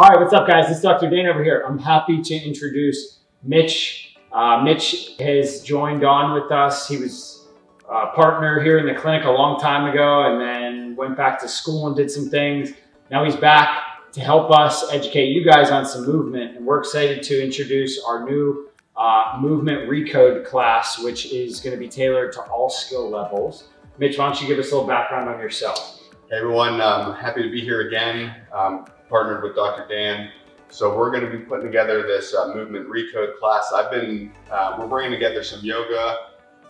All right, what's up guys? It's Dr. Dan over here. I'm happy to introduce Mitch. Mitch has joined on with us. He was a partner here in the clinic a long time ago and then went back to school and did some things. Now he's back to help us educate you guys on some movement. And we're excited to introduce our new Movement Recode class, which is gonna be tailored to all skill levels. Mitch, why don't you give us a little background on yourself? Hey everyone, I'm happy to be here again. Partnered with Dr. Dan. So we're gonna be putting together this Movement Recode class. We're bringing together some yoga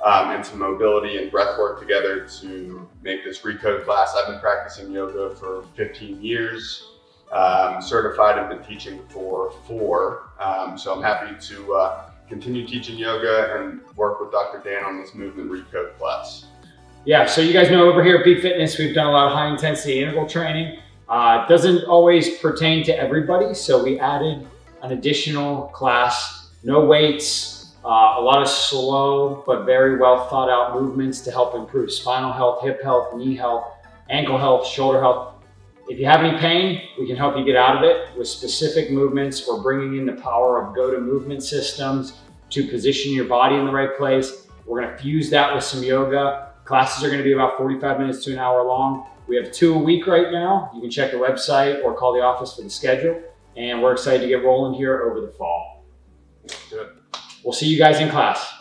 and some mobility and breath work together to make this Recode class. I've been practicing yoga for 15 years. Certified and been teaching for 4. So I'm happy to continue teaching yoga and work with Dr. Dan on this Movement Recode class. Yeah, so you guys know over here at Beat Fitness, we've done a lot of high intensity interval training. Doesn't always pertain to everybody. So we added an additional class, no weights, a lot of slow, but very well thought out movements to help improve spinal health, hip health, knee health, ankle health, shoulder health. If you have any pain, we can help you get out of it with specific movements. We're bringing in the power of GOATA movement systems to position your body in the right place. We're gonna fuse that with some yoga. Classes are gonna be about 45 minutes to an hour long. We have 2 a week right now. You can check the website or call the office for the schedule. And we're excited to get rolling here over the fall. We'll see you guys in class.